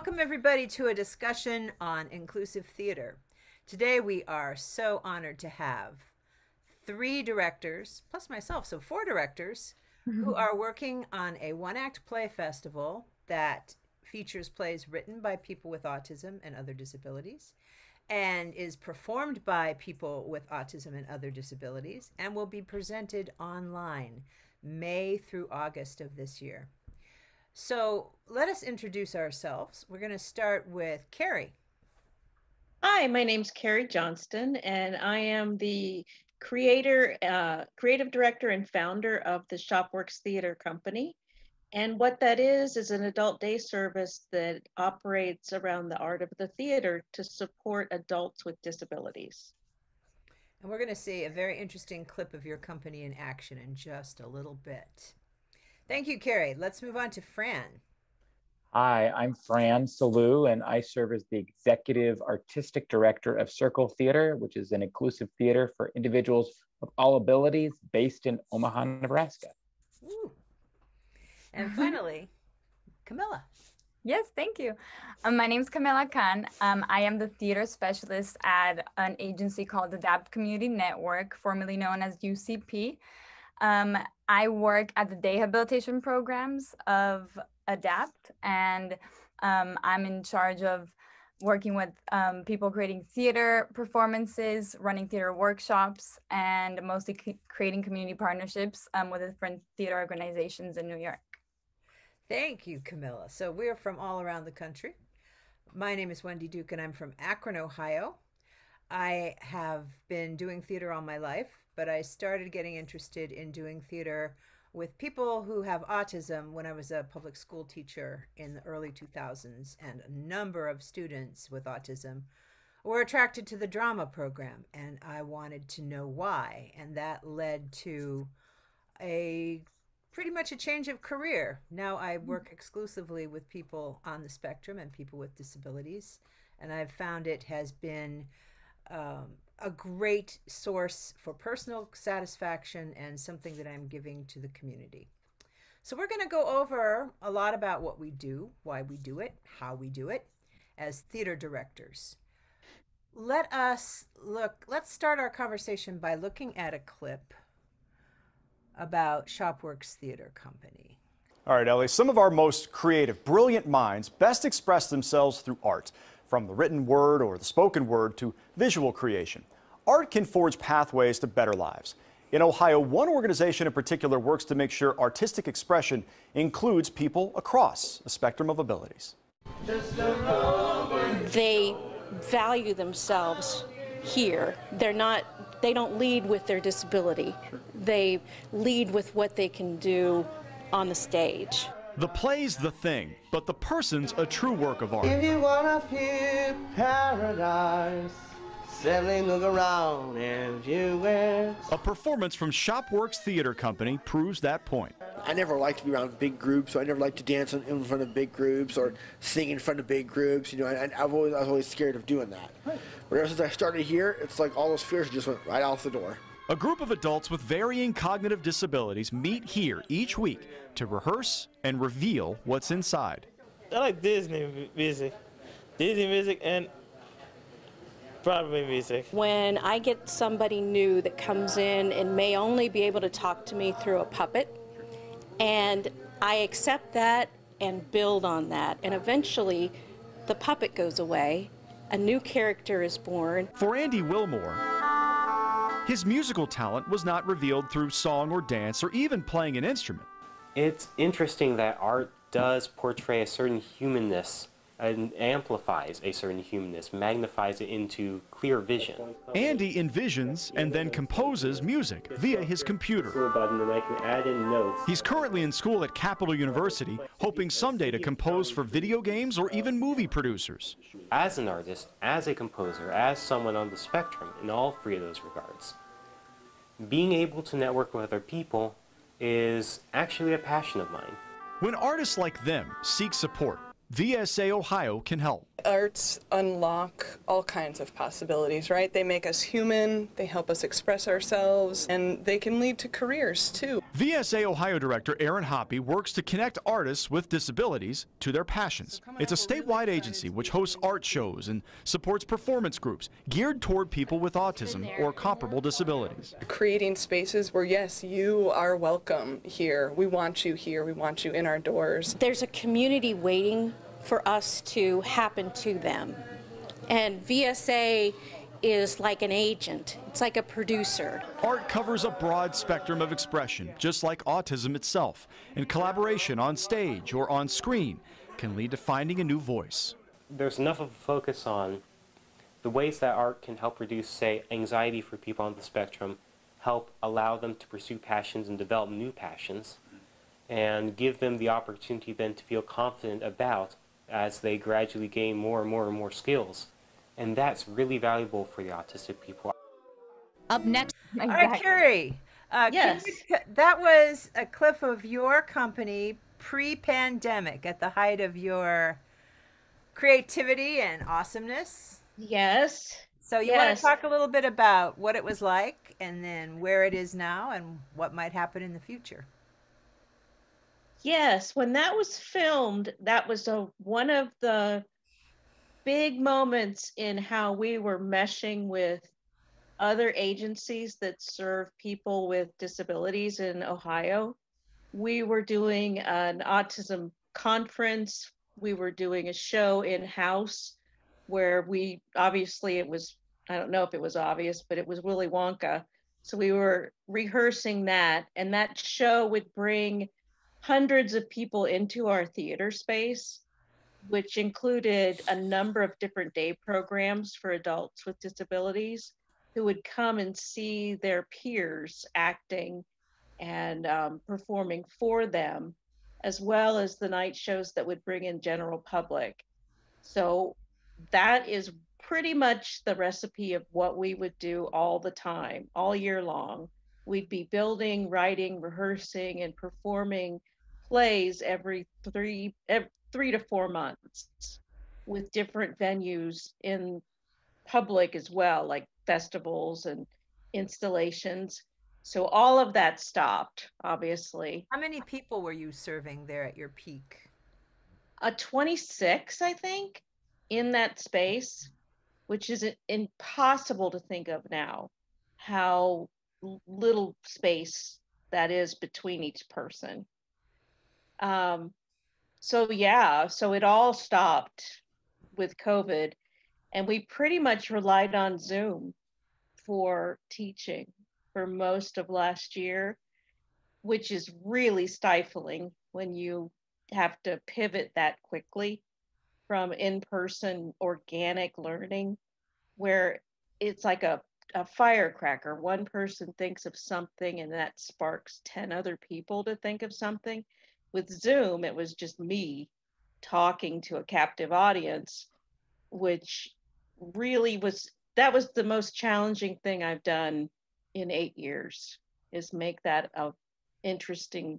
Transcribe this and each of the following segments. Welcome everybody to a discussion on inclusive theater. Today we are so honored to have three directors, plus myself, so four directors, who are working on a one-act play festival that features plays written by people with autism and other disabilities, and is performed by people with autism and other disabilities, and will be presented online May through August of this year. So let us introduce ourselves. We're going to start with Carrie. Hi, my name's Carrie Johnston, and I am the creative director and founder of the Shopworks Theater Company. And what that is an adult day service that operates around the art of the theater to support adults with disabilities. And we're going to see a very interesting clip of your company in action in just a little bit. Thank you, Carrie. Let's move on to Fran. Hi, I'm Fran Sillau, and I serve as the Executive Artistic Director of Circle Theater, which is an inclusive theater for individuals of all abilities based in Omaha, Nebraska. Ooh. And finally, Camilla. Yes, thank you. My name's Camilla Khan. I am the theater specialist at an agency called ADAPT Community Network, formerly known as UCP. I work at the day habilitation programs of ADAPT, and I'm in charge of working with people creating theater performances, running theater workshops, and mostly creating community partnerships with different theater organizations in New York. Thank you, Camilla. So we're from all around the country. My name is Wendy Duke, and I'm from Akron, Ohio. I have been doing theater all my life, but I started getting interested in doing theater with people who have autism when I was a public school teacher in the early 2000s, and a number of students with autism were attracted to the drama program, and I wanted to know why, and that led to a pretty much a change of career. Now I work exclusively with people on the spectrum and people with disabilities, and I've found it has been a great source for personal satisfaction and something that I'm giving to the community. So we're going to go over a lot about what we do, why we do it, how we do it as theater directors. Let's start our conversation by looking at a clip about Shopworks Theater Company. All right, Ellie, some of our most creative, brilliant minds best express themselves through art. From the written word or the spoken word to visual creation, art can forge pathways to better lives. In Ohio, one organization in particular works to make sure artistic expression includes people across a spectrum of abilities. They value themselves here. They don't lead with their disability. They lead with what they can do on the stage. The play's the thing, but the person's a true work of art. If you wanna feel paradise, simply look around if you will. A performance from Shopworks Theater Company proves that point. I never liked to be around big groups, so I never liked to dance in front of big groups or sing in front of big groups. You know, I was always scared of doing that. But ever since I started here, it's like all those fears just went right out the door. A group of adults with varying cognitive disabilities meet here each week to rehearse and reveal what's inside. I like Disney music and Broadway music. When I get somebody new that comes in and may only be able to talk to me through a puppet, and I accept that and build on that, and eventually the puppet goes away, a new character is born. For Andy Wilmore, his musical talent was not revealed through song or dance or even playing an instrument. It's interesting that art does portray a certain humanness and amplifies a certain humanness, magnifies it into clear vision. Andy envisions and then composes music via his computer. He's currently in school at Capitol University, hoping someday to compose for video games or even movie producers. As an artist, as a composer, as someone on the spectrum, in all three of those regards, being able to network with other people is actually a passion of mine. When artists like them seek support, VSA Ohio can help. Arts unlock all kinds of possibilities, right? They make us human, they help us express ourselves, and they can lead to careers too. VSA Ohio Director Erin Hoppe works to connect artists with disabilities to their passions. It's a statewide agency which hosts art shows and supports performance groups geared toward people with autism or comparable disabilities. Creating spaces where, yes, you are welcome here. We want you here. We want you in our doors. There's a community waiting for us to happen to them. And VSA is like an agent. It's like a producer. Art covers a broad spectrum of expression, just like autism itself. And collaboration on stage or on screen can lead to finding a new voice. There's enough of a focus on the ways that art can help reduce, say, anxiety for people on the spectrum, help allow them to pursue passions and develop new passions, and give them the opportunity then to feel confident about as they gradually gain more and more and more skills. And that's really valuable for the autistic people. Up next. Exactly. All right, Carrie. Yes. That was a clip of your company pre-pandemic at the height of your creativity and awesomeness. Yes. So you want to talk a little bit about what it was like and then where it is now and what might happen in the future. Yes, when that was filmed, that was one of the big moments in how we were meshing with other agencies that serve people with disabilities in Ohio. We were doing an autism conference. We were doing a show in-house where we, obviously it was, I don't know if it was obvious, but it was Willy Wonka. So we were rehearsing that, and that show would bring hundreds of people into our theater space, which included a number of different day programs for adults with disabilities who would come and see their peers acting and performing for them, as well as the night shows that would bring in general public. So that is pretty much the recipe of what we would do all the time, all year long. We'd be building, writing, rehearsing, and performing plays every three to 4 months with different venues in public as well, like festivals and installations. So all of that stopped, obviously. How many people were you serving there at your peak? 26, I think, in that space, which is impossible to think of now, how little space that is between each person. So yeah, so it all stopped with COVID, and we pretty much relied on Zoom for teaching for most of last year, which is really stifling when you have to pivot that quickly from in-person organic learning, where it's like a firecracker. One person thinks of something and that sparks 10 other people to think of something. With Zoom, it was just me talking to a captive audience, which really was, that was the most challenging thing I've done in 8 years, is make that an interesting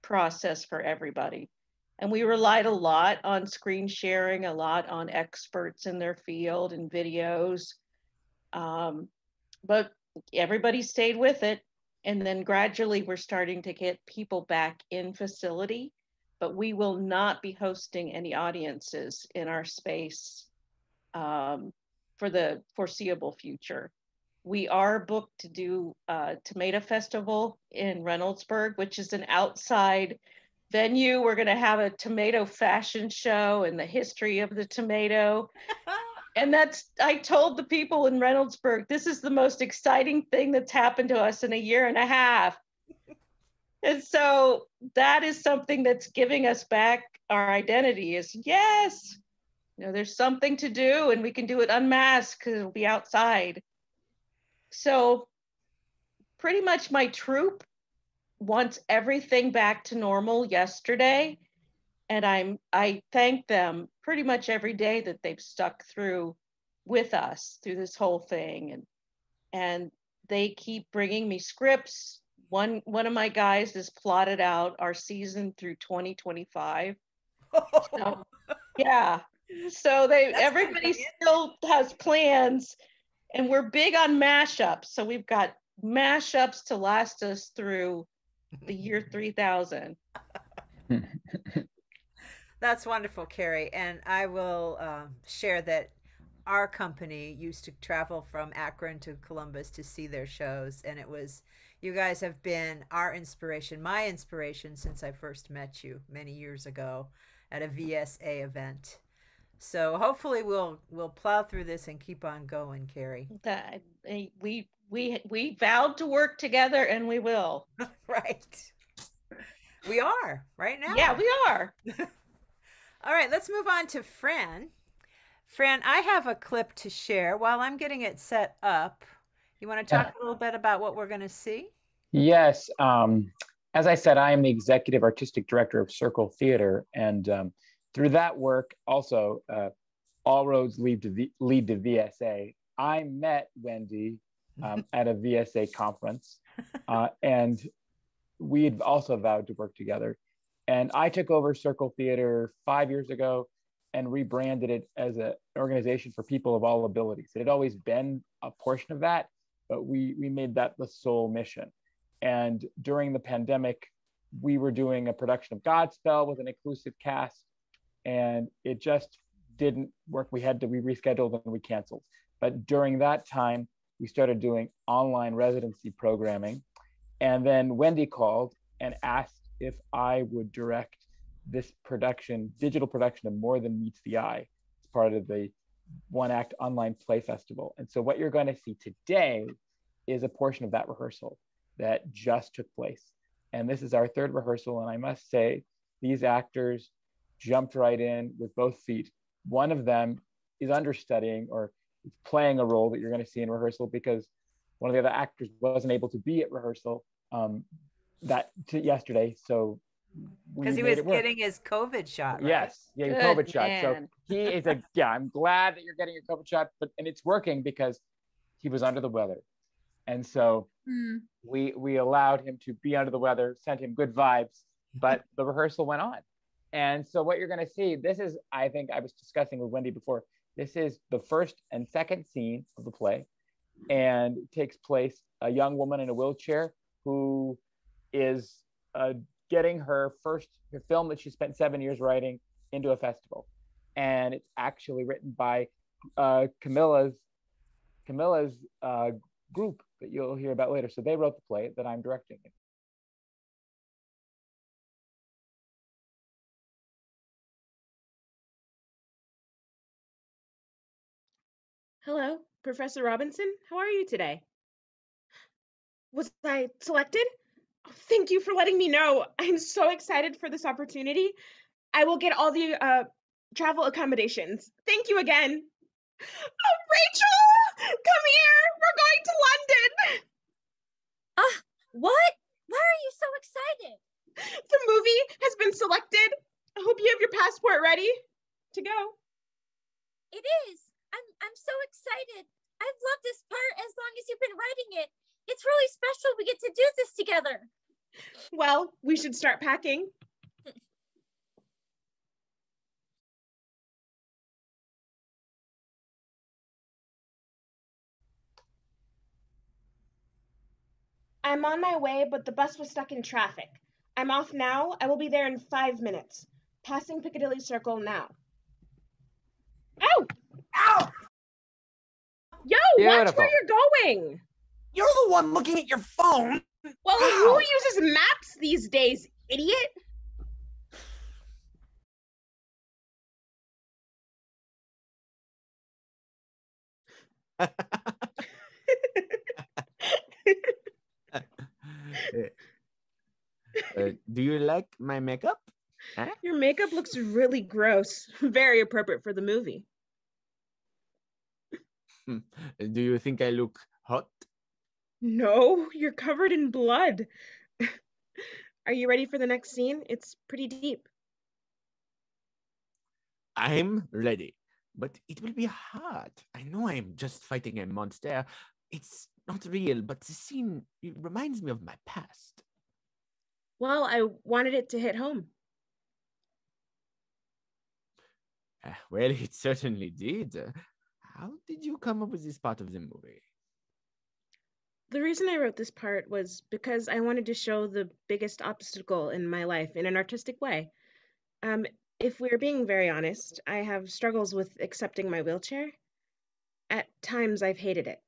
process for everybody. And we relied a lot on screen sharing, a lot on experts in their field and videos. But everybody stayed with it. And then gradually we're starting to get people back in facility, but we will not be hosting any audiences in our space for the foreseeable future. We are booked to do a tomato festival in Reynoldsburg, which is an outside venue. We're gonna have a tomato fashion show and the history of the tomato. And that's, I told the people in Reynoldsburg, this is the most exciting thing that's happened to us in a year and a half. And so that is something that's giving us back our identity, is yes, you know, there's something to do and we can do it unmasked because it'll be outside. So pretty much my troupe wants everything back to normal yesterday. And I thank them pretty much every day that they've stuck through with us through this whole thing. And they keep bringing me scripts. One of my guys has plotted out our season through 2025. Oh. So Yeah. So everybody still has plans, and we're big on mashups. So we've got mashups to last us through the year 3000. That's wonderful, Carrie. And I will share that our company used to travel from Akron to Columbus to see their shows. And it was, you guys have been our inspiration, my inspiration, since I first met you many years ago at a VSA event. So hopefully we'll plow through this and keep on going, Carrie. We vowed to work together, and we will. Right. We are right now. Yeah, we are. All right, let's move on to Fran. Fran, I have a clip to share while I'm getting it set up. You want to talk a little bit about what we're going to see? Yes. As I said, I am the Executive Artistic Director of Circle Theater. And through that work, also, all roads lead to VSA. I met Wendy at a VSA conference. And we had also vowed to work together. And I took over Circle Theater 5 years ago and rebranded it as an organization for people of all abilities. It had always been a portion of that, but we made that the sole mission. And during the pandemic, we were doing a production of Godspell with an inclusive cast, and it just didn't work. We rescheduled and we canceled. But during that time, we started doing online residency programming. And then Wendy called and asked if I would direct this production, digital production of More Than Meets the Eye. It's part of the One Act Online Play Festival. And so what you're going to see today is a portion of that rehearsal that just took place. And this is our third rehearsal. And I must say, these actors jumped right in with both feet. One of them is understudying or playing a role that you're going to see in rehearsal because one of the other actors wasn't able to be at rehearsal yesterday. So because he was getting his COVID shot, right? Yes, yeah, his COVID shot. So he is I'm glad that you're getting your COVID shot, and it's working because he was under the weather, and so we allowed him to be under the weather, sent him good vibes, but the rehearsal went on. And so what you're going to see, this is, I think I was discussing with Wendy before, this is the first and second scene of the play, and it takes place a young woman in a wheelchair who is getting her film that she spent 7 years writing into a festival. And it's actually written by Camilla's group that you'll hear about later. So they wrote the play that I'm directing. Hello, Professor Robinson, how are you today? Was I selected? Thank you for letting me know. I'm so excited for this opportunity. I will get all the travel accommodations. Thank you again. Oh, Rachel, come here. We're going to London. What? Why are you so excited? The movie has been selected. I hope you have your passport ready to go. It is. I'm so excited. I've loved this part as long as you've been writing it. It's really special we get to do this together. Well, we should start packing. I'm on my way, but the bus was stuck in traffic. I'm off now. I will be there in 5 minutes. Passing Piccadilly Circle now. Ow! Ow! Yo, Beautiful. Watch where you're going. You're the one looking at your phone. Well, who uses maps these days, idiot? Do you like my makeup? Huh? Your makeup looks really gross. Very appropriate for the movie. Do you think I look hot? No, you're covered in blood. Are you ready for the next scene? It's pretty deep. I'm ready, but it will be hard. I know I'm just fighting a monster. It's not real, but the scene reminds me of my past. Well, I wanted it to hit home. Well, it certainly did. How did you come up with this part of the movie? The reason I wrote this part was because I wanted to show the biggest obstacle in my life in an artistic way. If we're being very honest, I have struggles with accepting my wheelchair. At times, I've hated it.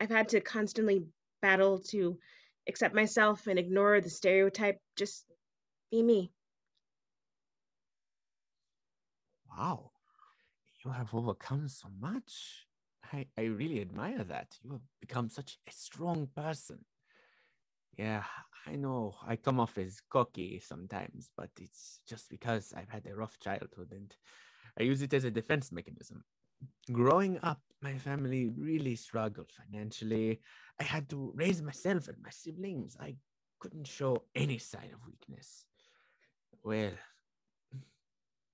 I've had to constantly battle to accept myself and ignore the stereotype, just be me. Wow, you have overcome so much. I really admire that. You have become such a strong person. Yeah, I know I come off as cocky sometimes, but it's just because I've had a rough childhood and I use it as a defense mechanism. Growing up, my family really struggled financially. I had to raise myself and my siblings. I couldn't show any sign of weakness. Well,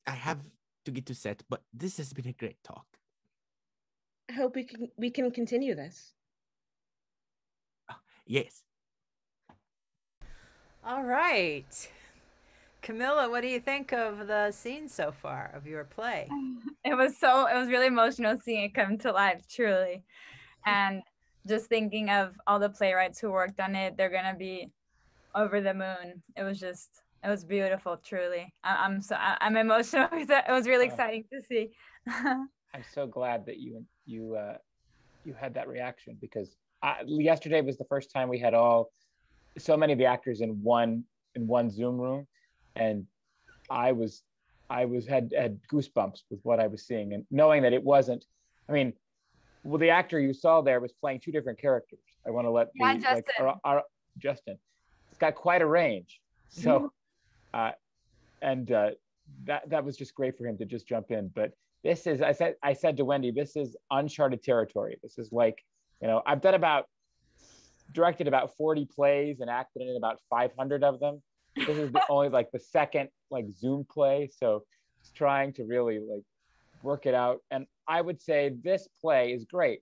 I have to get to set, but this has been a great talk. I hope we can continue this. Yes. All right. Camilla, what do you think of the scene so far of your play? It was really emotional seeing it come to life, truly. And just thinking of all the playwrights who worked on it, they're going to be over the moon. It was beautiful, truly. I'm emotional. It was really exciting to see. I'm so glad that you had that reaction, because yesterday was the first time we had so many of the actors in one Zoom room, and I had goosebumps with what I was seeing, and knowing that it wasn't. I mean, well, the actor you saw there was playing two different characters. I want to let Justin. Justin, it's got quite a range. So, that was just great for him to just jump in, but. This is, I said to Wendy, this is uncharted territory. This is like, you know, I've done directed about 40 plays and acted in about 500 of them. This is only like the second Zoom play. So just trying to really work it out. And I would say this play is great.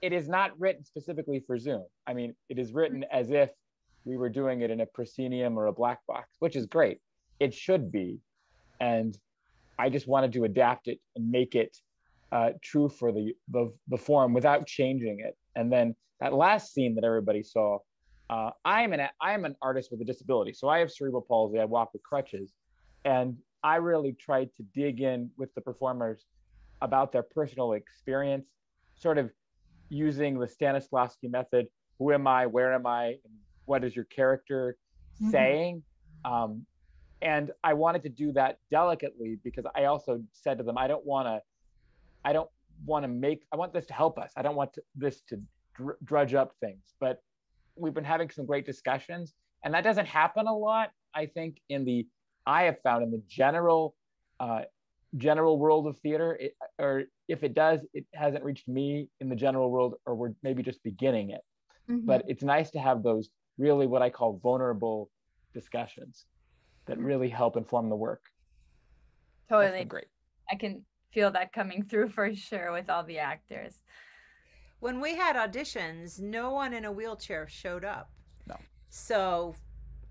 It is not written specifically for Zoom. I mean, it is written as if we were doing it in a proscenium or a black box, which is great. It should be. And I just wanted to adapt it and make it true for the form without changing it. And then that last scene that everybody saw, I am an artist with a disability. So I have cerebral palsy, I walk with crutches. And I really tried to dig in with the performers about their personal experience, sort of using the Stanislavski method, who am I, where am I, and what is your character saying? And I wanted to do that delicately, because I also said to them, I want this to help us. I don't want this to drudge up things. But we've been having some great discussions, and that doesn't happen a lot. I think I have found in the general world of theater, or if it does, it hasn't reached me in the general world, or we're maybe just beginning it. But it's nice to have those really what I call vulnerable discussions that really help inform the work. Totally. Great. I can feel that coming through for sure with all the actors. When we had auditions, no one in a wheelchair showed up. No. So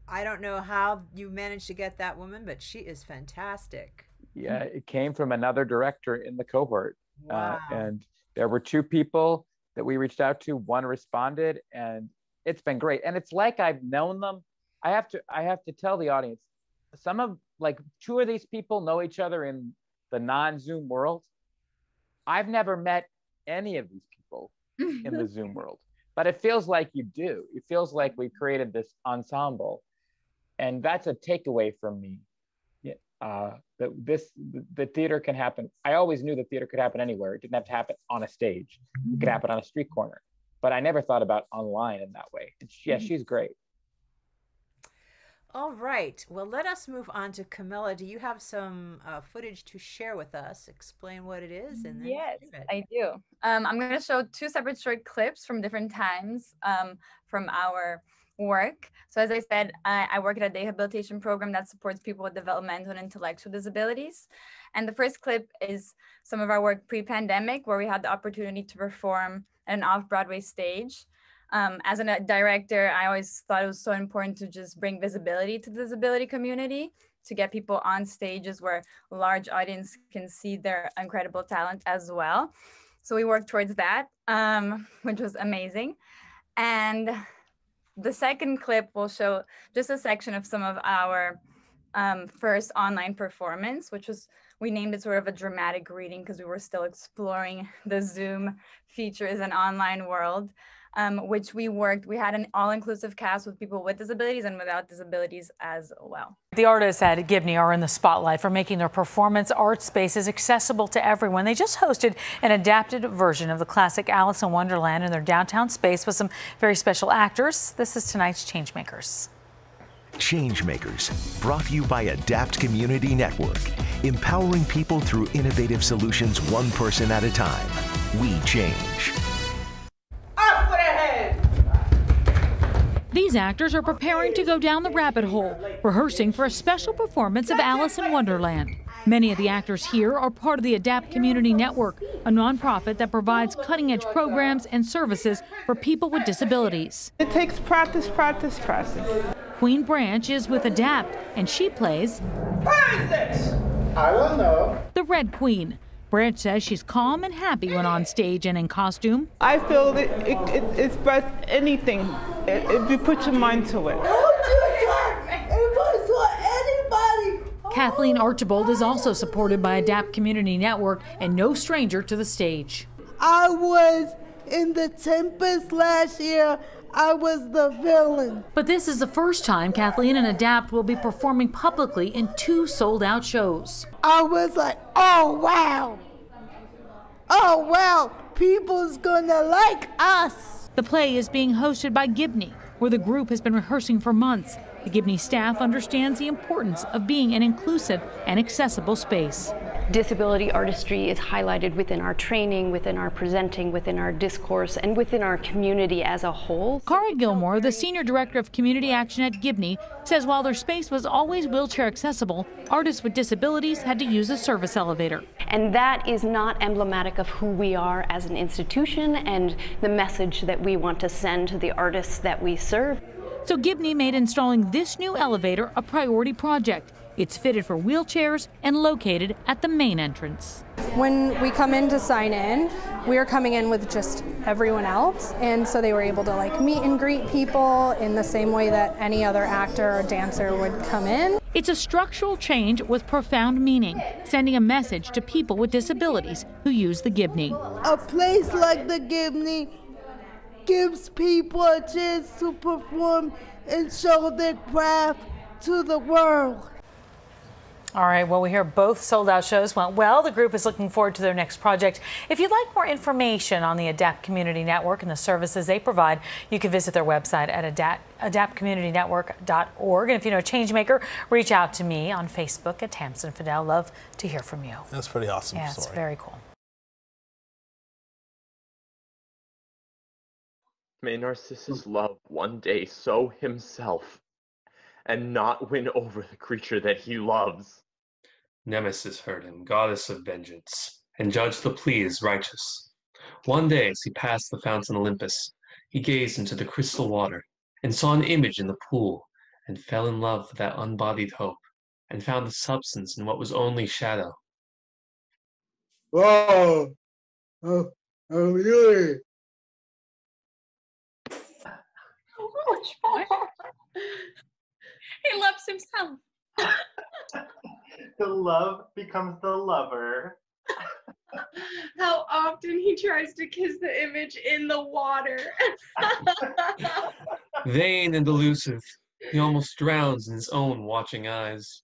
I don't know how you managed to get that woman, but she is fantastic. Yeah, it came from another director in the cohort. Wow. And there were two people that we reached out to, one responded, and it's been great. And it's like I've known them. I have to tell the audience, some of two of these people know each other in the non-Zoom world. I've never met any of these people in the Zoom world, but it feels like you do. It feels like we created this ensemble, and that's a takeaway from me. That the theater can happen. I always knew that theater could happen anywhere. It didn't have to happen on a stage. It could happen on a street corner, but I never thought about online in that way. And yeah, she's great. All right, well, let us move on to Camilla. Do you have some footage to share with us? Explain what it is. And then yes, I do. I'm gonna show two separate short clips from different times from our work. So as I said, I work at a rehabilitation program that supports people with developmental and intellectual disabilities. And the first clip is some of our work pre-pandemic, where we had the opportunity to perform at an off-Broadway stage. As a director, I always thought it was so important to just bring visibility to the disability community. to get people on stages where a large audience can see their incredible talent as well. So we worked towards that, which was amazing. And the second clip will show just a section of some of our first online performance, which was, we named it sort of a dramatic reading because we were still exploring the Zoom features and online world, which we had an all-inclusive cast with people with disabilities and without disabilities as well. The artists at Gibney are in the spotlight for making their performance art spaces accessible to everyone. They just hosted an adapted version of the classic Alice in Wonderland in their downtown space with some very special actors. This is tonight's Changemakers. Changemakers, brought to you by ADAPT Community Network, empowering people through innovative solutions one person at a time. We change. These actors are preparing to go down the rabbit hole, rehearsing for a special performance of Alice in Wonderland. Many of the actors here are part of the ADAPT Community Network, a nonprofit that provides cutting-edge programs and services for people with disabilities. It takes practice, practice, practice. Queen Branch is with ADAPT, and she plays... Where is this? I don't know. The Red Queen. Branch says she's calm and happy when on stage and in costume. I feel that it expresses anything if you put your mind to it. Kathleen Archibald is also supported by ADAPT Community Network and no stranger to the stage. I was in The Tempest last year. I was the villain. But this is the first time Kathleen and ADAPT will be performing publicly in two sold-out shows. I was like, oh, wow. Oh, wow, people's gonna like us. The play is being hosted by Gibney, where the group has been rehearsing for months. The Gibney staff understands the importance of being an inclusive and accessible space. Disability artistry is highlighted within our training, within our presenting, within our discourse, and within our community as a whole. Cara Gilmore, the Senior Director of Community Action at Gibney, says while their space was always wheelchair accessible, artists with disabilities had to use a service elevator. And that is not emblematic of who we are as an institution and the message that we want to send to the artists that we serve. So Gibney made installing this new elevator a priority project. It's fitted for wheelchairs and located at the main entrance. When we come in to sign in, we are coming in with just everyone else, and so they were able to like meet and greet people in the same way that any other actor or dancer would come in. It's a structural change with profound meaning, sending a message to people with disabilities who use the Gibney. A place like the Gibney gives people a chance to perform and show their craft to the world. All right, well, we hear both sold-out shows went well. The group is looking forward to their next project. If you'd like more information on the ADAPT Community Network and the services they provide, you can visit their website at adaptcommunitynetwork.org. And if you know a Changemaker, reach out to me on Facebook at Tamsin Fidel. Love to hear from you. That's pretty awesome. Yeah, it's very cool. May Narcissus love one day so himself and not win over the creature that he loves. Nemesis heard him, goddess of vengeance, and judged the plea as righteous. One day, as he passed the fountain Olympus, he gazed into the crystal water, and saw an image in the pool, and fell in love with that unbodied hope, and found the substance in what was only shadow. Whoa! Oh, really? He loves himself. The love becomes the lover. How often he tries to kiss the image in the water. Vain and elusive, he almost drowns in his own watching eyes.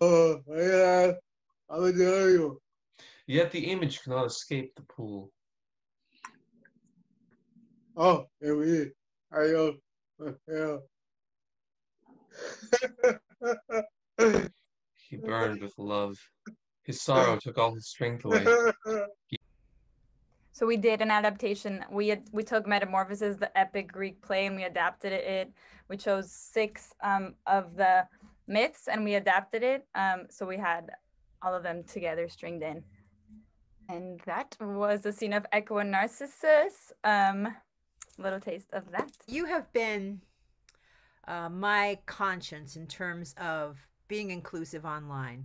Oh, yeah, I would tell you. Yet the image cannot escape the pool. Oh, it is. Yeah. He burned with love. His sorrow took all his strength away. So we did an adaptation. We took Metamorphoses, the epic Greek play, and we adapted it. We chose 6 of the myths, and we adapted it. So we had all of them together stringed in. And that was the scene of Echo and Narcissus. Little taste of that. You have been my conscience in terms of being inclusive online.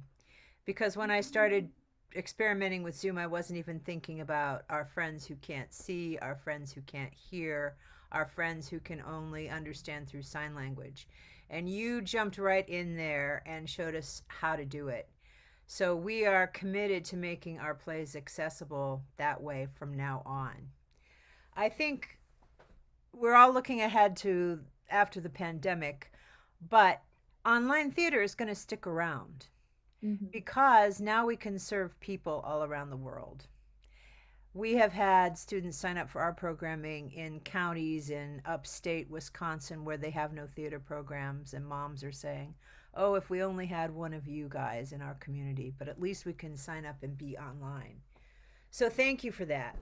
Because when I started experimenting with Zoom, I wasn't even thinking about our friends who can't see, our friends who can't hear, our friends who can only understand through sign language. And you jumped right in there and showed us how to do it. So we are committed to making our plays accessible that way from now on. I think we're all looking ahead to after the pandemic, but online theater is going to stick around. Mm-hmm. Because now we can serve people all around the world. We have had students sign up for our programming in counties in upstate Wisconsin where they have no theater programs, and moms are saying, oh, if we only had one of you guys in our community, but at least we can sign up and be online. So thank you for that.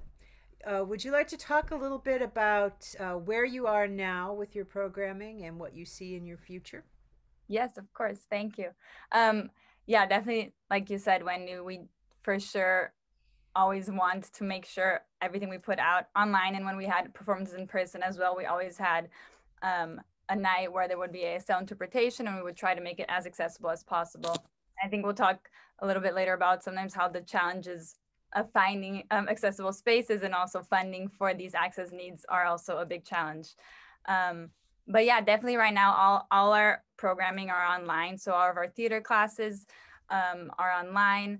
Would you like to talk a little bit about where you are now with your programming and what you see in your future? Yes, of course. Thank you. Yeah, definitely. Like you said, Wendy, we for sure always want to make sure everything we put out online, and when we had performances in person as well, we always had a night where there would be ASL interpretation, and we would try to make it as accessible as possible. I think we'll talk a little bit later about sometimes how the challenges of finding accessible spaces and also funding for these access needs are also a big challenge. But yeah, definitely right now, all our programming are online. So all of our theater classes are online.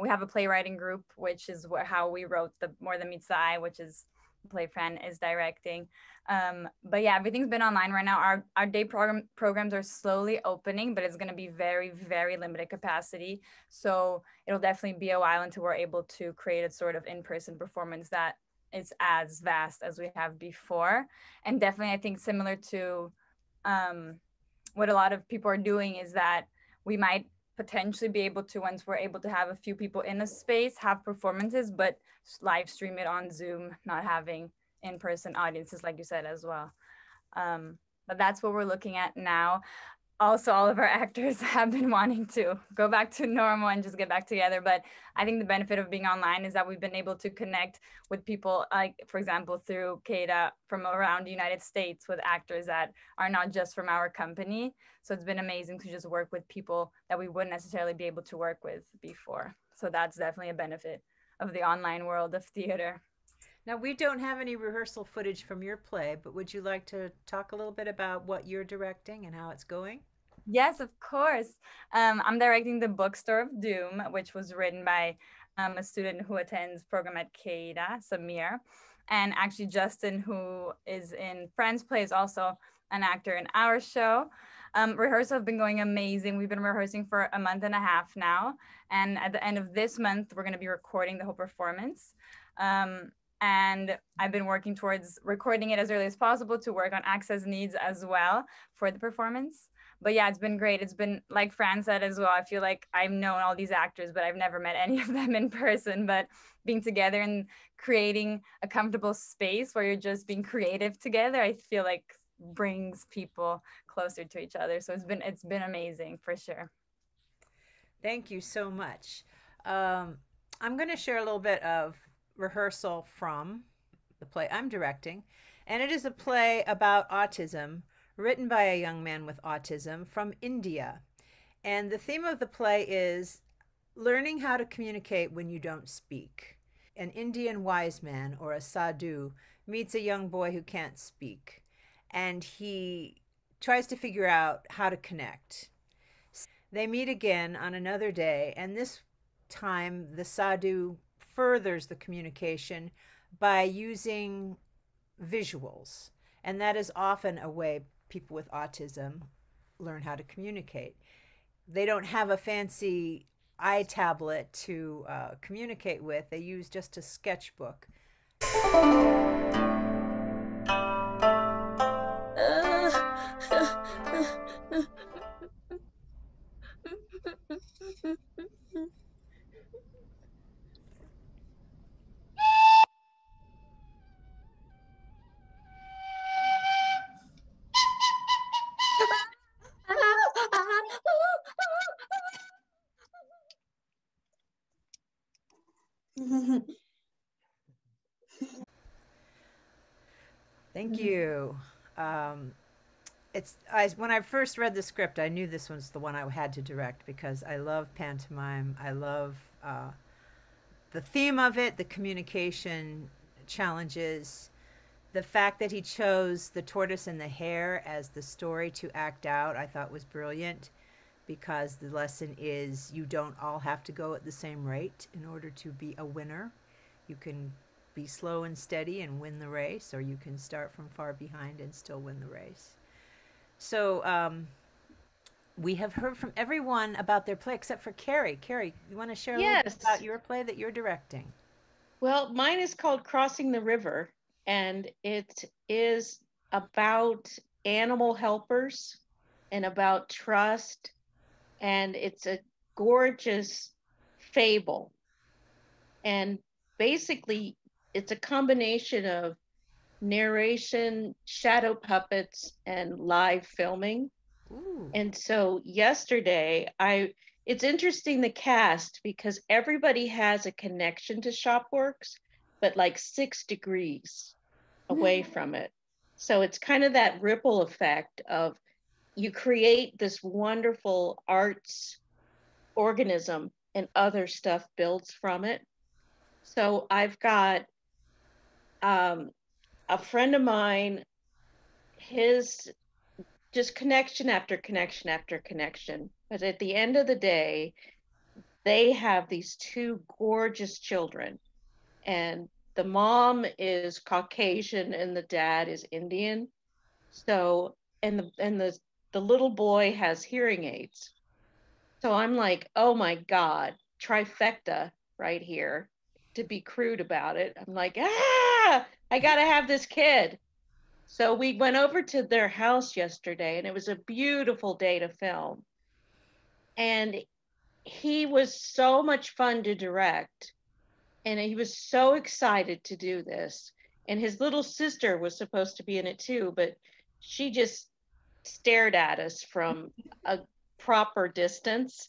We have a playwriting group, which is how we wrote the More Than Meets the Eye, which is the play Fran is directing. But yeah, everything's been online right now. Our day programs are slowly opening, but it's going to be very, very limited capacity. So it'll definitely be a while until we're able to create a sort of in-person performance that it's as vast as we have before. And definitely I think similar to what a lot of people are doing is that we might potentially be able to, once we're able to have a few people in a space, have performances, but live stream it on Zoom, not having in-person audiences, like you said as well. But that's what we're looking at now. Also, all of our actors have been wanting to go back to normal and just get back together. But I think the benefit of being online is that we've been able to connect with people, like, for example, through CADA from around the United States with actors that are not just from our company. So it's been amazing to just work with people that we wouldn't necessarily be able to work with before. So that's definitely a benefit of the online world of theater. Now, we don't have any rehearsal footage from your play, but would you like to talk a little bit about what you're directing and how it's going? Yes, of course. I'm directing The Bookstore of Doom, which was written by a student who attends program at CADA, Samir. And actually, Justin, who is in Friends Play, is also an actor in our show. Rehearsals have been going amazing. We've been rehearsing for a month and a half now. And at the end of this month, we're going to be recording the whole performance. And I've been working towards recording it as early as possible to work on access needs as well for the performance. But yeah, it's been great. It's been, like Fran said as well, I feel like I've known all these actors, but I've never met any of them in person. But being together and creating a comfortable space where you're just being creative together, I feel like brings people closer to each other. So it's been amazing for sure. Thank you so much. I'm going to share a little bit of rehearsal from the play I'm directing, and it is a play about autism written by a young man with autism from India. And the theme of the play is learning how to communicate when you don't speak. An Indian wise man, or a sadhu, meets a young boy who can't speak, and he tries to figure out how to connect. They meet again on another day, and this time the sadhu furthers the communication by using visuals. And that is often a way people with autism learn how to communicate. They don't have a fancy eye tablet to communicate with. They use just a sketchbook. Thank you. when I first read the script, I knew this one's the one I had to direct because I love pantomime. I love the theme of it, the communication challenges, the fact that he chose the tortoise and the hare as the story to act out. I thought was brilliant because the lesson is you don't all have to go at the same rate in order to be a winner. You can be slow and steady and win the race, or you can start from far behind and still win the race. So we have heard from everyone about their play except for Carrie. Carrie, you want to share a little bit about your play that you're directing? Well, mine is called Crossing the River, and it is about animal helpers and about trust, and it's a gorgeous fable. And basically, it's a combination of narration, shadow puppets, and live filming. Ooh. And so yesterday, it's interesting, the cast, because everybody has a connection to Shopworks, but like 6 degrees away from it. So it's kind of that ripple effect of you create this wonderful arts organism and other stuff builds from it. So I've got a friend of mine, his just connection after connection after connection. But at the end of the day, they have these two gorgeous children. And the mom is Caucasian and the dad is Indian. So, and the little boy has hearing aids. So I'm like, oh my God, trifecta right here. To be crude about it, I'm like, I gotta have this kid. So we went over to their house yesterday, and it was a beautiful day to film. And he was so much fun to direct, and he was so excited to do this. And his little sister was supposed to be in it too, but she just stared at us from a proper distance.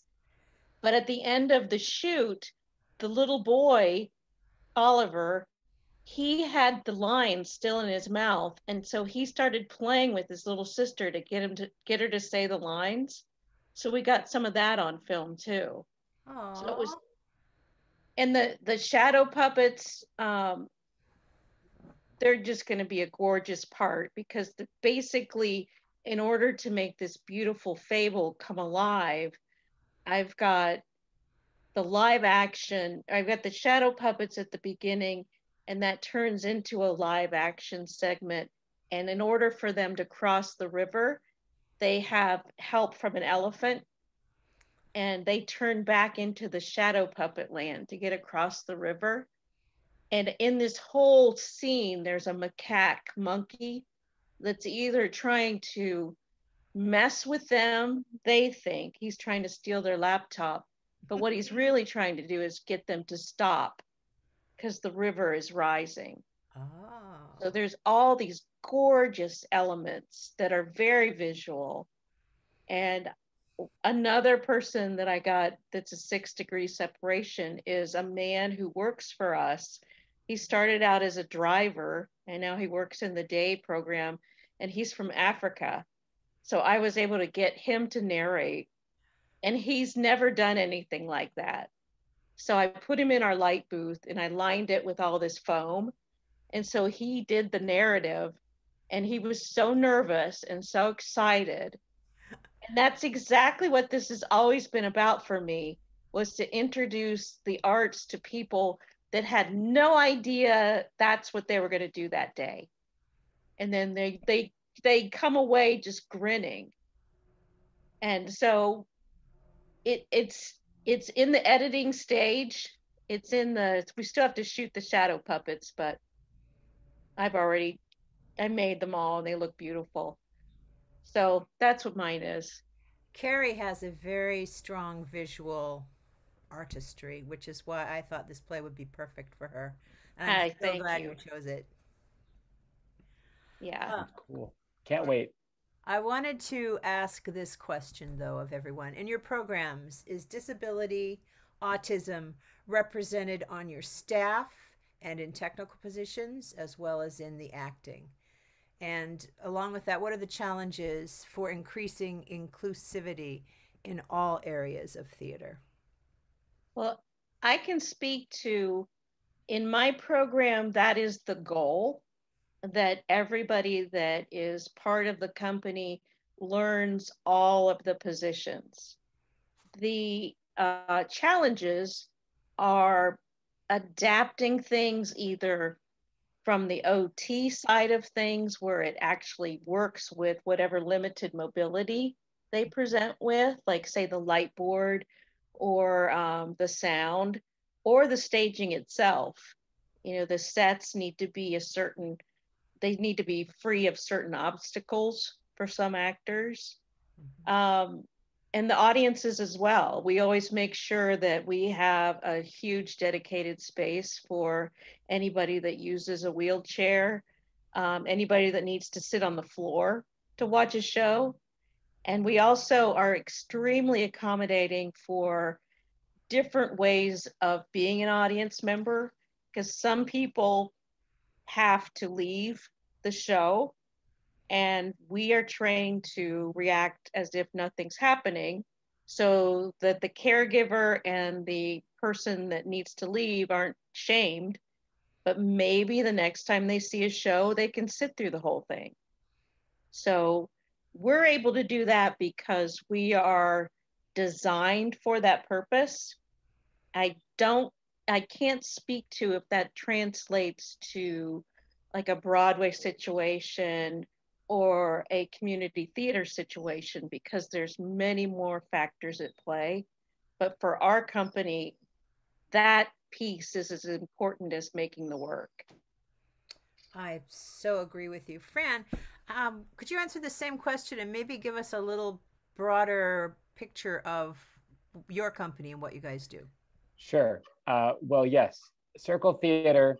But at the end of the shoot, the little boy, Oliver, he had the line still in his mouth, and so he started playing with his little sister to get her to say the lines. So we got some of that on film too. Aww. So it was, and the shadow puppets, they're just going to be a gorgeous part, because basically, in order to make this beautiful fable come alive, I've got the live action. I've got the shadow puppets at the beginning, and that turns into a live action segment. And in order for them to cross the river, they have help from an elephant, and they turn back into the shadow puppet land to get across the river. And in this whole scene, there's a macaque monkey that's either trying to mess with them. They think he's trying to steal their laptop, but what he's really trying to do is get them to stop, because the river is rising. Oh. So there's all these gorgeous elements that are very visual. And another person that I got that's a 6 degree separation is a man who works for us. He started out as a driver, and now he works in the day program, and he's from Africa. So I was able to get him to narrate, and he's never done anything like that. So I put him in our light booth, and I lined it with all this foam. And so he did the narrative, and he was so nervous and so excited. And that's exactly what this has always been about for me, was to introduce the arts to people that had no idea that's what they were going to do that day. And then they come away just grinning. And so it's in the editing stage. It's in the, we still have to shoot the shadow puppets, but I made them all, and they look beautiful. So that's what mine is. Carrie has a very strong visual artistry, which is why I thought this play would be perfect for her. And I'm so glad you chose it. Yeah. Cool. Can't wait. I wanted to ask this question, though, of everyone. In your programs, is disability, autism represented on your staff and in technical positions, as well as in the acting? And along with that, what are the challenges for increasing inclusivity in all areas of theater? Well, I can speak to, in my program, that is the goal, that everybody that is part of the company learns all of the positions. The challenges are adapting things either from the OT side of things, where it actually works with whatever limited mobility they present with, like say the light board or the sound or the staging itself. You know, the sets need to be they need to be free of certain obstacles for some actors. And the audiences as well. We always make sure that we have a huge dedicated space for anybody that uses a wheelchair, anybody that needs to sit on the floor to watch a show. And we also are extremely accommodating for different ways of being an audience member, because some people have to leave the show, and we are trained to react as if nothing's happening so that the caregiver and the person that needs to leave aren't shamed, but maybe the next time they see a show, they can sit through the whole thing. So we're able to do that because we are designed for that purpose. I can't speak to if that translates to like a Broadway situation or a community theater situation, because there's many more factors at play. But for our company, that piece is as important as making the work. I so agree with you. Fran, could you answer the same question and maybe give us a little broader picture of your company and what you guys do? Sure. Well, yes. Circle Theater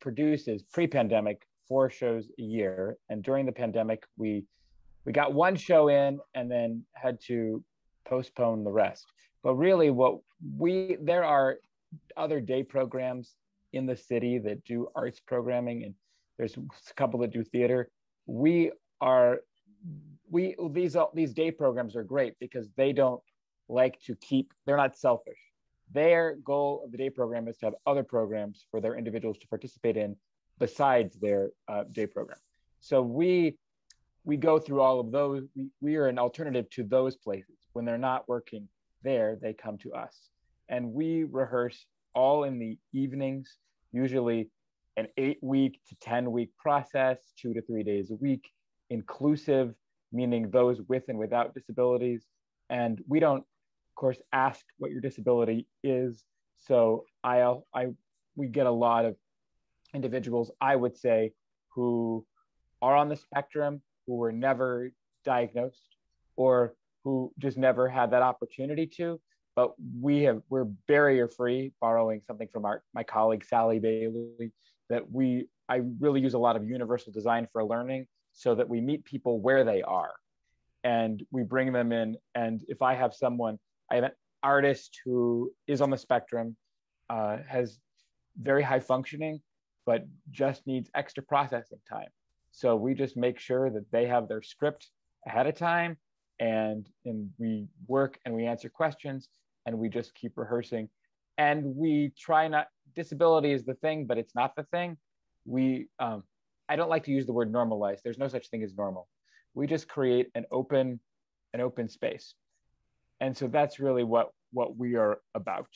produces, pre-pandemic, 4 shows a year, and during the pandemic we got 1 show in and then had to postpone the rest. But really, there are other day programs in the city that do arts programming, and there's a couple that do theater. These day programs are great because they don't like to keep, they're not selfish. Their goal of the day program is to have other programs for their individuals to participate in besides their day program. So we go through all of those. We are an alternative to those places. When they're not working there, they come to us. And we rehearse all in the evenings, usually an 8-week to 10-week process, 2 to 3 days a week, inclusive, meaning those with and without disabilities. And we don't, of course, ask what your disability is. So we get a lot of individuals, I would say, who are on the spectrum, who were never diagnosed, or who just never had that opportunity to. But we're barrier-free, borrowing something from my colleague, Sally Bailey, that I really use a lot of universal design for learning so that we meet people where they are. And we bring them in. And if I have an artist who is on the spectrum, has very high functioning, but just needs extra processing time. So we just make sure that they have their script ahead of time, and we work and we answer questions, and we just keep rehearsing. And we try not, disability is the thing, but it's not the thing. I don't like to use the word normalize. There's no such thing as normal. We just create an open space. And so that's really what we are about.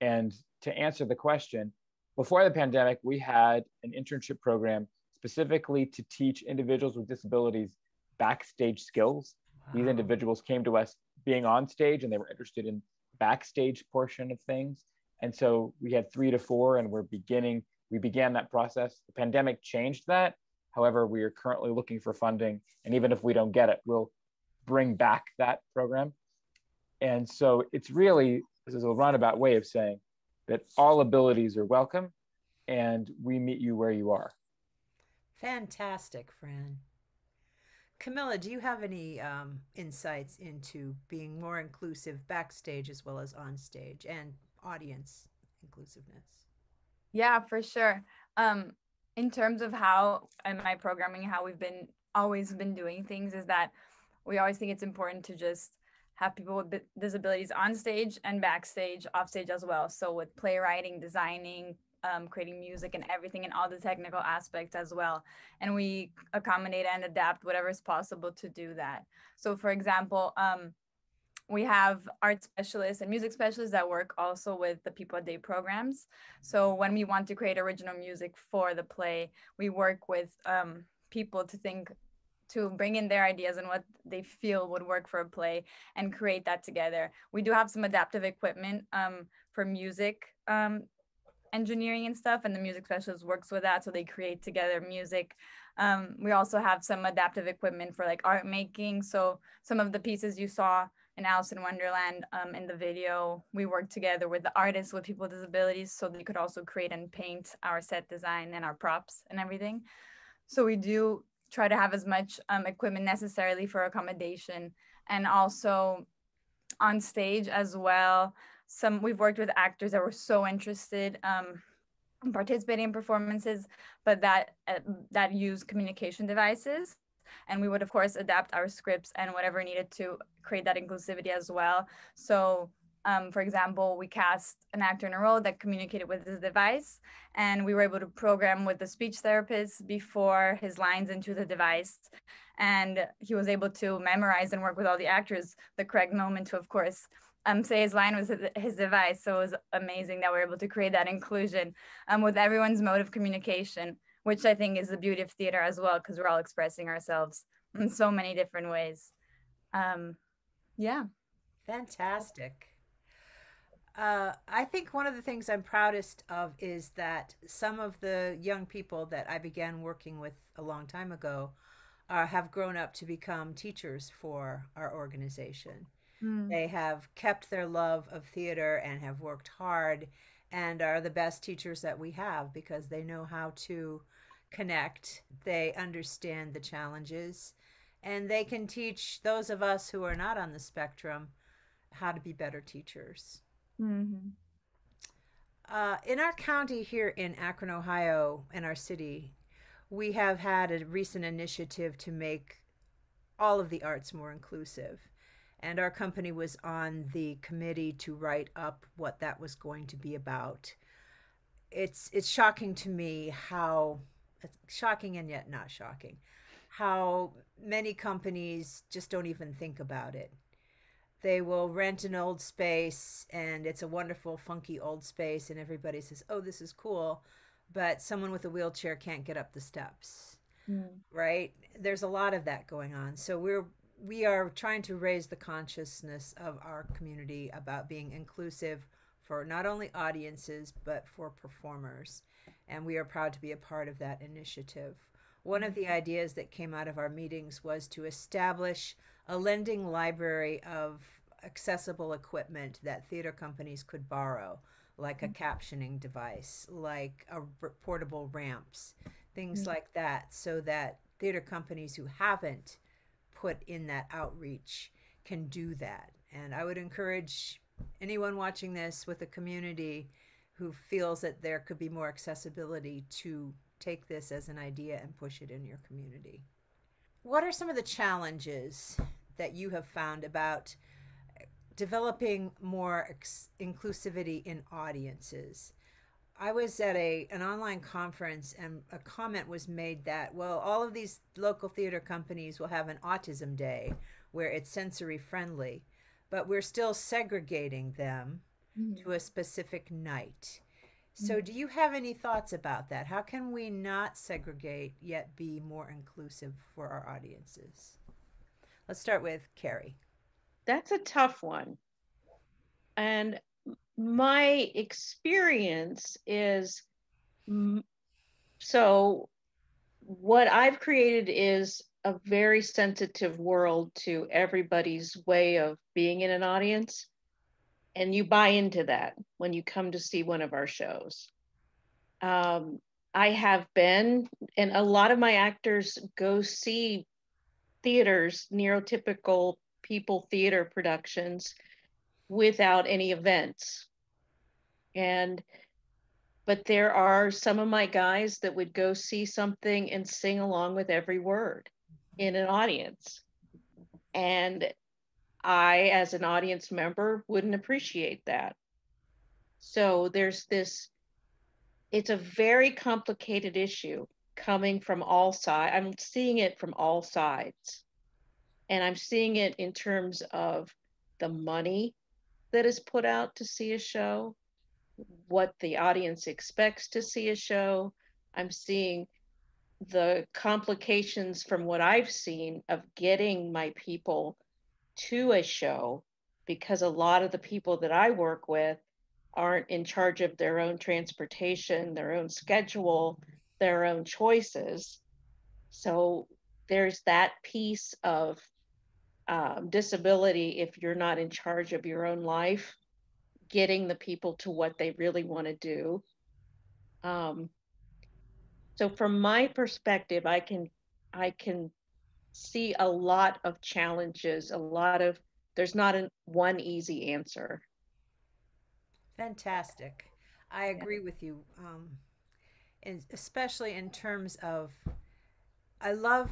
And to answer the question, before the pandemic, we had an internship program specifically to teach individuals with disabilities backstage skills. Wow. These individuals came to us being on stage, and they were interested in backstage portion of things. And so we had 3 to 4, and we began that process. The pandemic changed that. However, we are currently looking for funding. And even if we don't get it, we'll bring back that program. And so it's really, this is a roundabout way of saying that all abilities are welcome, and we meet you where you are. Fantastic, Fran. Camilla, do you have any insights into being more inclusive backstage as well as on stage, and audience inclusiveness? Yeah, for sure. in terms of how in my programming, how we've been always been doing things is that we always think it's important to just have people with disabilities on stage and backstage, off stage as well. So with playwriting, designing, creating music and everything and all the technical aspects as well. And we accommodate and adapt whatever is possible to do that. So for example, we have art specialists and music specialists that work also with the People at Day programs. So when we want to create original music for the play, we work with people to think, to bring in their ideas and what they feel would work for a play and create that together. We do have some adaptive equipment for music engineering and stuff, and the music specialist works with that, so they create together music. We also have some adaptive equipment for like art making, so some of the pieces you saw in Alice in Wonderland in the video, we worked together with the artists with people with disabilities, so they could also create and paint our set design and our props and everything. So we do try to have as much equipment necessarily for accommodation, and also on stage as well. We've worked with actors that were so interested in participating in performances, but that use communication devices. And we would of course adapt our scripts and whatever needed to create that inclusivity as well. So for example, we cast an actor in a role that communicated with his device, and we were able to program with the speech therapist before his lines into the device. And he was able to memorize and work with all the actors the correct moment to, of course, say his line with his device. So it was amazing that we were able to create that inclusion with everyone's mode of communication, which I think is the beauty of theater as well, because we're all expressing ourselves in so many different ways. Yeah. Fantastic. I think one of the things I'm proudest of is that some of the young people that I began working with a long time ago have grown up to become teachers for our organization. Mm. They have kept their love of theater and have worked hard and are the best teachers that we have because they know how to connect. They understand the challenges, and they can teach those of us who are not on the spectrum how to be better teachers. Mm-hmm. In our county here in Akron, Ohio, in our city, we have had a recent initiative to make all of the arts more inclusive. And our company was on the committee to write up what that was going to be about. It's shocking to me how, shocking and yet not shocking, how many companies just don't even think about it. They will rent an old space, and it's a wonderful, funky old space, and everybody says, oh, this is cool, but someone with a wheelchair can't get up the steps, right? There's a lot of that going on. So we are trying to raise the consciousness of our community about being inclusive for not only audiences, but for performers. And we are proud to be a part of that initiative. One of the ideas that came out of our meetings was to establish a lending library of accessible equipment that theater companies could borrow, like a captioning device, like portable ramps, things like that, so that theater companies who haven't put in that outreach can do that. And I would encourage anyone watching this with a community who feels that there could be more accessibility to take this as an idea and push it in your community. What are some of the challenges that you have found about developing more inclusivity in audiences? I was at an online conference, and a comment was made that, well, all of these local theater companies will have an autism day where it's sensory friendly, but we're still segregating them to a specific night. So do you have any thoughts about that? How can we not segregate yet be more inclusive for our audiences? Let's start with Carrie. That's a tough one. And my experience is, so what I've created is a very sensitive world to everybody's way of being in an audience. And you buy into that when you come to see one of our shows. I have been, and a lot of my actors go see theaters, neurotypical people theater productions without any events. And but there are some of my guys that would go see something and sing along with every word in an audience. And I, as an audience member, wouldn't appreciate that. So there's this, it's a very complicated issue coming from all sides. I'm seeing it from all sides. And I'm seeing it in terms of the money that is put out to see a show, what the audience expects to see a show. I'm seeing the complications from what I've seen of getting my people to a show, because a lot of the people that I work with aren't in charge of their own transportation, their own schedule, their own choices. So there's that piece of disability, if you're not in charge of your own life, getting the people to what they really want to do. So from my perspective, I can see a lot of challenges, there's not one easy answer. Fantastic. I agree with you. And especially in terms of, I love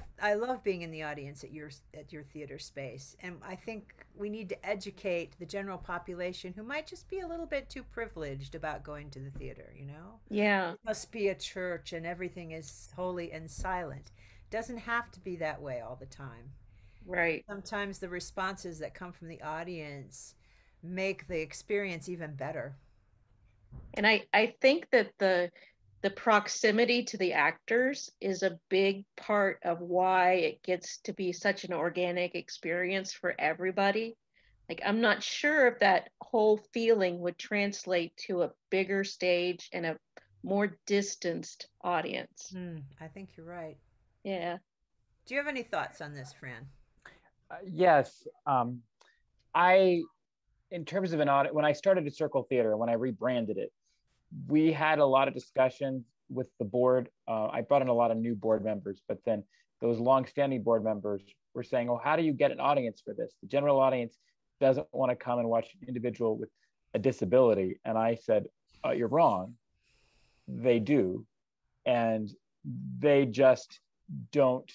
being in the audience at your theater space. And I think we need to educate the general population who might just be a little bit too privileged about going to the theater, you know? Yeah. It must be a church and everything is holy and silent. It doesn't have to be that way all the time. Right. Sometimes the responses that come from the audience make the experience even better. And I think that the proximity to the actors is a big part of why it gets to be such an organic experience for everybody. Like, I'm not sure if that whole feeling would translate to a bigger stage and a more distanced audience. I think you're right. Yeah. Do you have any thoughts on this, Fran? Yes. In terms of an audit, when I started at Circle Theater, when I rebranded it, we had a lot of discussions with the board. I brought in a lot of new board members, but then those longstanding board members were saying, "Oh, how do you get an audience for this? The general audience doesn't want to come and watch an individual with a disability." And I said, "You're wrong. They do, and they just don't.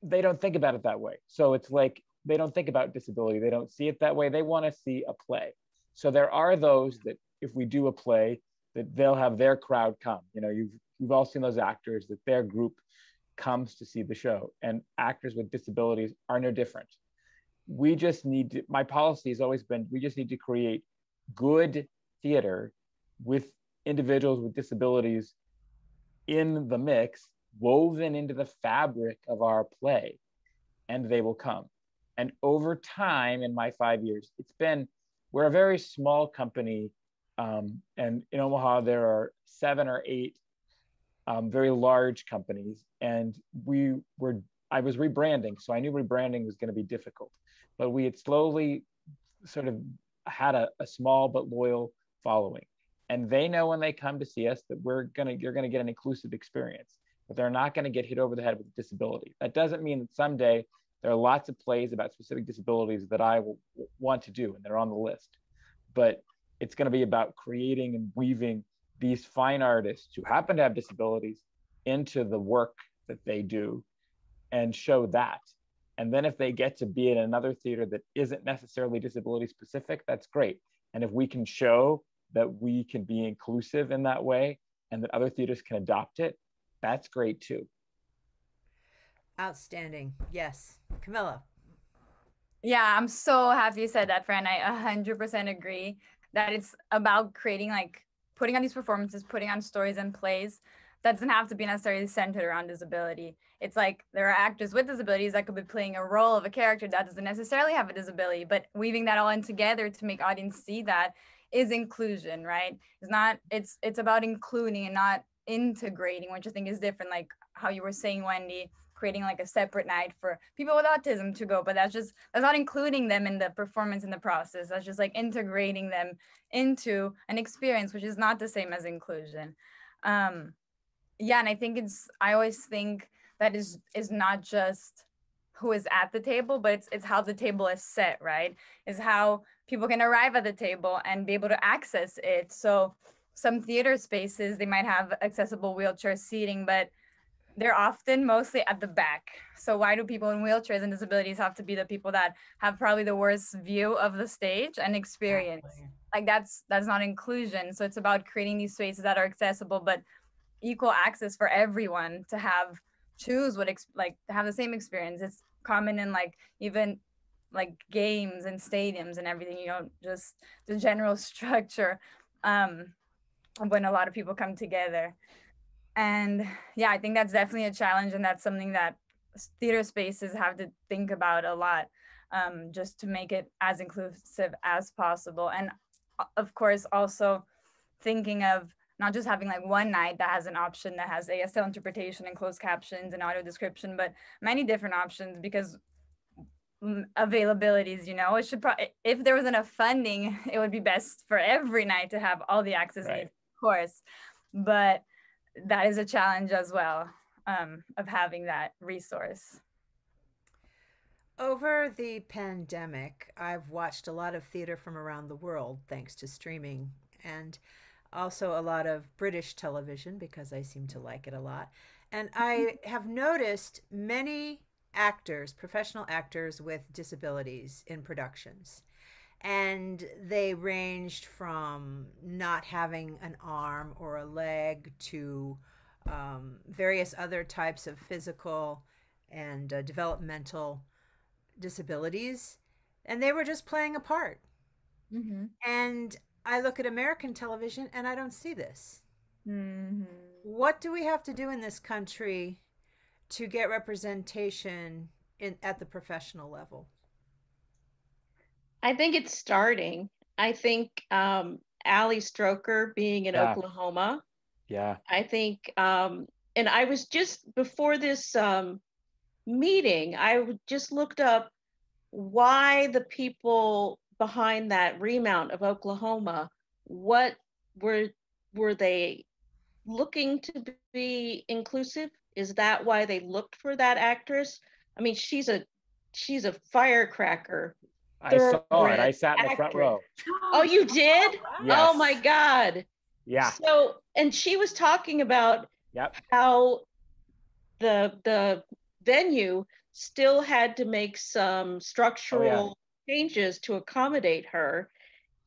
They don't think about it that way. So it's like they don't think about disability. They don't see it that way. They want to see a play. So there are those that." If we do a play, that they'll have their crowd come. You know, you've all seen those actors, that their group comes to see the show, and actors with disabilities are no different. We just need to, my policy has always been, we just need to create good theater with individuals with disabilities in the mix, woven into the fabric of our play, and they will come. And over time, in my 5 years, we're a very small company. And in Omaha, there are 7 or 8 very large companies, and I was rebranding, so I knew rebranding was going to be difficult, but we had slowly sort of had a small but loyal following, and they know when they come to see us that you're going to get an inclusive experience, but they're not going to get hit over the head with a disability. That doesn't mean that someday there are lots of plays about specific disabilities that I will want to do, and they're on the list, but it's going to be about creating and weaving these fine artists who happen to have disabilities into the work that they do and show that. And then if they get to be in another theater that isn't necessarily disability specific, that's great. And if we can show that we can be inclusive in that way and that other theaters can adopt it, that's great too. Outstanding. Yes. Camilla. Yeah, I'm so happy you said that, Fran. I 100% agree. That it's about creating, like, putting on these performances, putting on stories and plays that doesn't have to be necessarily centered around disability. It's like there are actors with disabilities that could be playing a role of a character that doesn't necessarily have a disability, but weaving that all in together to make audience see that is inclusion, right? It's about including and not integrating, which I think is different, like how you were saying, Wendy, creating like a separate night for people with autism to go, but that's not including them in the performance, in the process. That's just like integrating them into an experience, which is not the same as inclusion. Yeah, and I always think that is not just who is at the table, but it's how the table is set, right? Is how people can arrive at the table and be able to access it. So some theater spaces, they might have accessible wheelchair seating, but they're often mostly at the back. So why do people in wheelchairs and disabilities have to be the people that have probably the worst view of the stage and experience? Like that's not inclusion. So it's about creating these spaces that are accessible, but equal access for everyone to have, choose what, like to have the same experience. It's common in like, even like games and stadiums and everything, you know, just the general structure when a lot of people come together. And yeah, I think that's definitely a challenge, and that's something that theater spaces have to think about a lot, just to make it as inclusive as possible. And of course, also thinking of not just having like one night that has an option that has ASL interpretation and closed captions and audio description, but many different options, because availabilities, you know, it should probably, if there was enough funding, it would be best for every night to have all the access needs, of course, but that is a challenge as well, of having that resource. Over the pandemic, I've watched a lot of theater from around the world, thanks to streaming, and also a lot of British television, because I seem to like it a lot. And I have noticed many actors, professional actors with disabilities in productions. And they ranged from not having an arm or a leg to various other types of physical and developmental disabilities. And they were just playing a part. Mm-hmm. And I look at American television and I don't see this. Mm-hmm. What do we have to do in this country to get representation at the professional level? I think it's starting. I think Ali Stroker being in Oklahoma. Yeah. I think, and I was just before this meeting, I just looked up why the people behind that remount of Oklahoma, what were they looking to be inclusive? Is that why they looked for that actress? I mean, she's a firecracker. I saw it. I sat in the front row. Oh, you did? Yes. Oh my God. Yeah. So, and she was talking about how the venue still had to make some structural changes to accommodate her.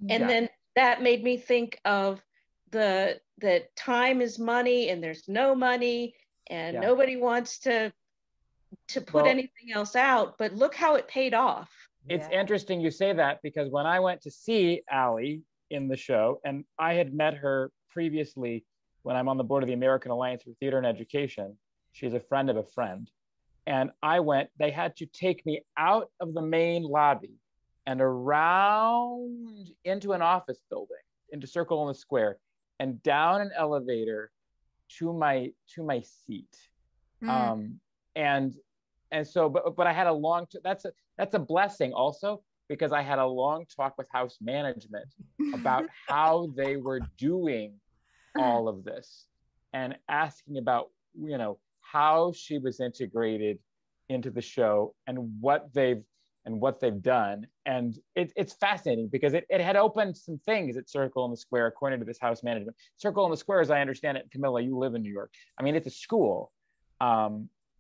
And then that made me think of the time is money, and there's no money, and nobody wants to put anything else out, but look how it paid off. It's interesting you say that, because when I went to see Ali in the show, and I had met her previously when I'm on the board of the American Alliance for Theater and Education, she's a friend of a friend. And I went, they had to take me out of the main lobby and around into an office building, into Circle in the Square, and down an elevator to my seat. And so, but I had a long, that's a blessing also, because I had a long talk with house management about how they were doing all of this and asking about, you know, how she was integrated into the show and what they've done. And it's fascinating, because it had opened some things at Circle in the Square, according to this house management. Circle in the Square, as I understand it, Camilla, you live in New York. I mean, it's a school.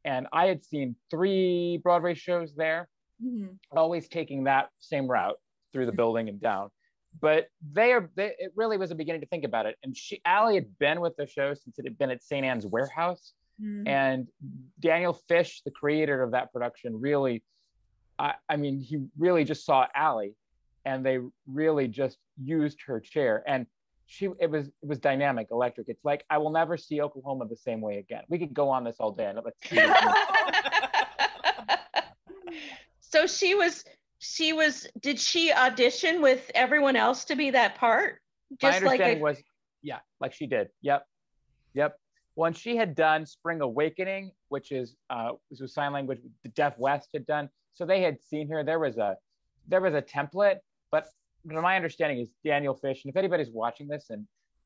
And I had seen 3 Broadway shows there, always taking that same route through the building and down. But it really was a beginning to think about it. And Ali had been with the show since it had been at St. Anne's Warehouse. And Daniel Fish, the creator of that production, really, I mean, he really just saw Ali, and they really just used her chair. And it was dynamic, electric. It's like, I will never see Oklahoma the same way again. We could go on this all day. And let's see. So did she audition with everyone else to be that part? Just my understanding was, yeah, like she did. Yep. Once she had done Spring Awakening, which is this was sign language the Deaf West had done. So they had seen her. There was a template, but my understanding is Daniel Fish, and if anybody's watching this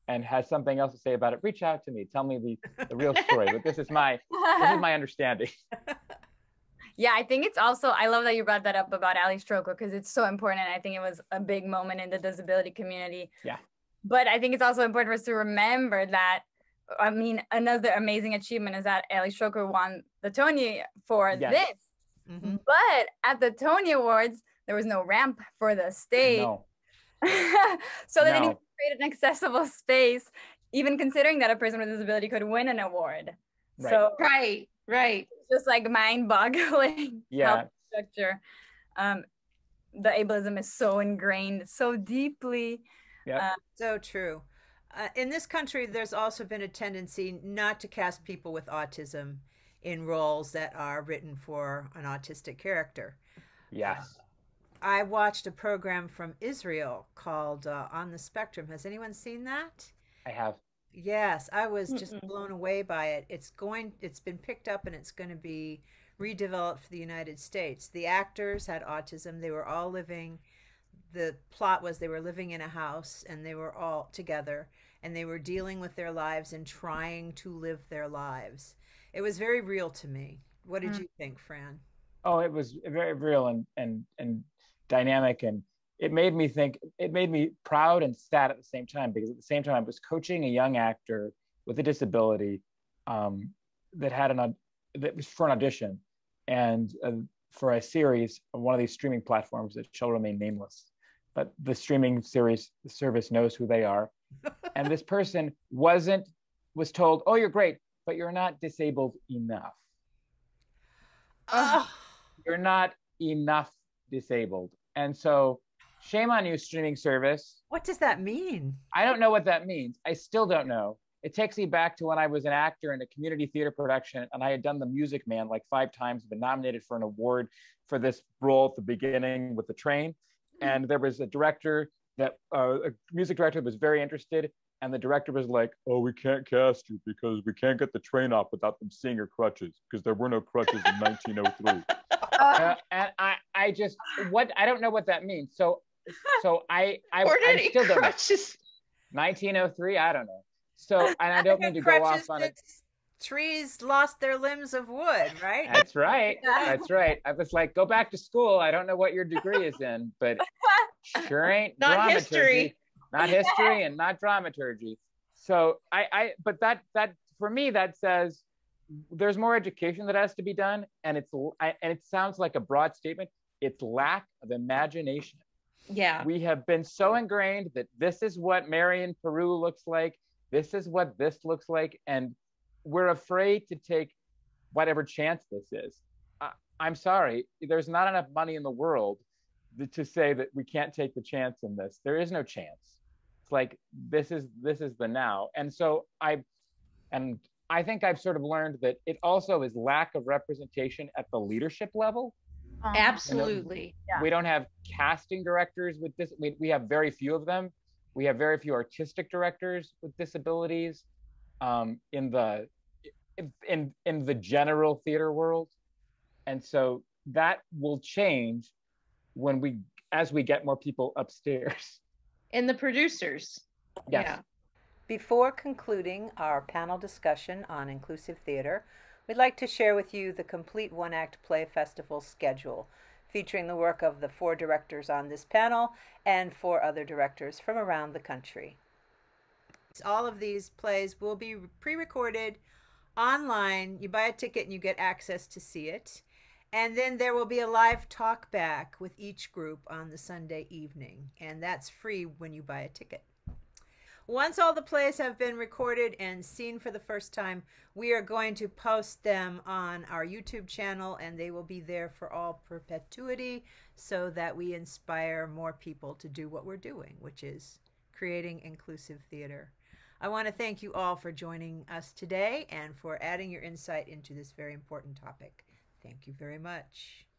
and has something else to say about it, reach out to me. Tell me the real story. But this is my understanding. Yeah, I think it's also, I love that you brought that up about Ali Stroker, because it's so important. And I think it was a big moment in the disability community. Yeah. But I think it's also important for us to remember that, I mean, another amazing achievement is that Ali Stroker won the Tony for this. Mm-hmm. But at the Tony Awards, there was no ramp for the stage. No. So they didn't create an accessible space, even considering that a person with a disability could win an award. Right. So right. It's just like mind-boggling. Yeah. Structure. The ableism is so ingrained, so deeply. Yeah. So true. In this country, there's also been a tendency not to cast people with autism in roles that are written for an autistic character. Yes. I watched a program from Israel called On the Spectrum. Has anyone seen that? I have. Yes, I was just blown away by it. It's been picked up and it's going to be redeveloped for the United States. The actors had autism. They were all living. The plot was they were living in a house and they were all together and they were dealing with their lives and trying to live their lives. It was very real to me. What did you think, Fran? Oh, it was very real and dynamic, and it made me think, it made me proud and sad at the same time, because at the same time I was coaching a young actor with a disability that was for an audition and for a series on one of these streaming platforms that shall remain nameless. But the streaming service knows who they are. And this person was told, oh, you're great, but you're not disabled enough. You're not enough disabled. And so shame on you, streaming service. What does that mean? I don't know what that means. I still don't know. It takes me back to when I was an actor in a community theater production, and I had done The Music Man like 5 times, been nominated for an award for this role at the beginning with the train. And there was a director, a music director, that was very interested. And the director was like, oh, we can't cast you because we can't get the train off without them seeing your crutches, because there were no crutches in 1903. And I just, I don't know what that means. So I still don't know. 1903, I don't know. So, and I don't mean to go off on it. Trees lost their limbs of wood, right? That's right. That's right. I was like, go back to school. I don't know what your degree is in, but sure ain't not history, not history, and not dramaturgy. So but that for me, that says there's more education that has to be done, and it sounds like a broad statement. It's lack of imagination. Yeah, we have been so ingrained that this is what Marion Peru looks like. This is what this looks like. And we're afraid to take whatever chance this is. I'm sorry, there's not enough money in the world to say that we can't take the chance in this. There is no chance. It's like, this is the now. And so I think I've sort of learned that it also is lack of representation at the leadership level. Absolutely. We don't have casting directors with this. We have very few of them. We have very few artistic directors with disabilities in the general theater world, and so that will change as we get more people upstairs. And the producers. Yes. Yeah. Before concluding our panel discussion on inclusive theater, we'd like to share with you the complete one-act play festival schedule, featuring the work of the 4 directors on this panel and 4 other directors from around the country. All of these plays will be pre-recorded online. You buy a ticket and you get access to see it. And then there will be a live talk back with each group on the Sunday evening. And that's free when you buy a ticket. Once all the plays have been recorded and seen for the first time, we are going to post them on our YouTube channel, and they will be there for all perpetuity, so that we inspire more people to do what we're doing, which is creating inclusive theater. I want to thank you all for joining us today and for adding your insight into this very important topic. Thank you very much.